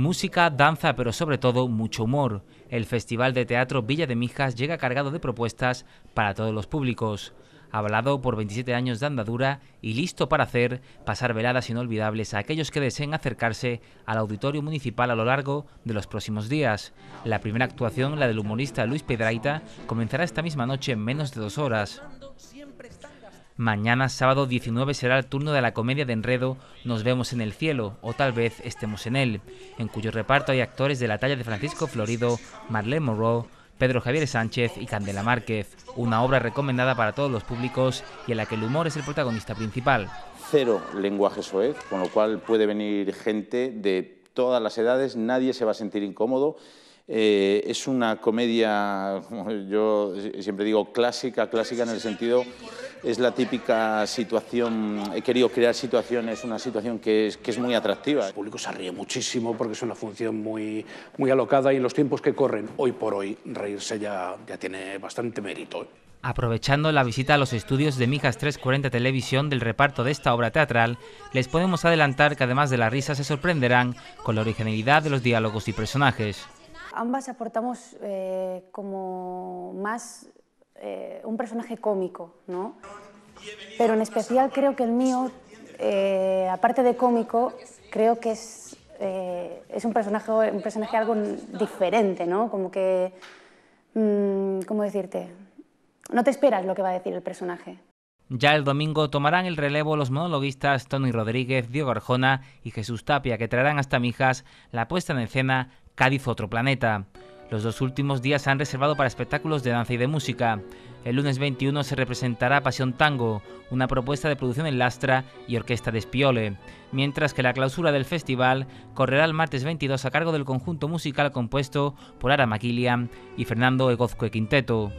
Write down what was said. Música, danza, pero sobre todo mucho humor. El Festival de Teatro Villa de Mijas llega cargado de propuestas para todos los públicos. Avalado por 27 años de andadura y listo para hacer pasar veladas inolvidables a aquellos que deseen acercarse al auditorio municipal a lo largo de los próximos días. La primera actuación, la del humorista Luis Piedrahita, comenzará esta misma noche en menos de 2 horas. Mañana, sábado 19, será el turno de la comedia de Enredo, Nos vemos en el cielo, o tal vez estemos en él, en cuyo reparto hay actores de la talla de Francisco Florido, Marlene Moreau, Pedro Javier Sánchez y Candela Márquez. Una obra recomendada para todos los públicos y en la que el humor es el protagonista principal. Cero lenguaje soez, con lo cual puede venir gente de todas las edades, nadie se va a sentir incómodo. Es una comedia, como yo siempre digo, clásica en el sentido, es la típica situación, he querido crear situaciones, una situación que es muy atractiva. El público se ríe muchísimo porque es una función muy alocada y en los tiempos que corren, hoy por hoy, reírse ya tiene bastante mérito. Aprovechando la visita a los estudios de Mijas 340 Televisión del reparto de esta obra teatral, les podemos adelantar que además de la risa se sorprenderán con la originalidad de los diálogos y personajes. Ambas aportamos como más un personaje cómico, ¿no? Pero en especial creo que el mío, aparte de cómico, creo que es un personaje algo diferente, ¿no? Como que, ¿cómo decirte? No te esperas lo que va a decir el personaje. Ya el domingo tomarán el relevo los monologuistas Tony Rodríguez, Diego Arjona y Jesús Tapia, que traerán hasta Mijas la puesta en escena Cádiz Otro Planeta. Los 2 últimos días se han reservado para espectáculos de danza y de música. El lunes 21 se representará Pasión Tango, una propuesta de producción en Lastra y orquesta de Espiole, mientras que la clausura del festival correrá el martes 22 a cargo del conjunto musical compuesto por Aramaquilia y Fernando Egozcoe Quinteto.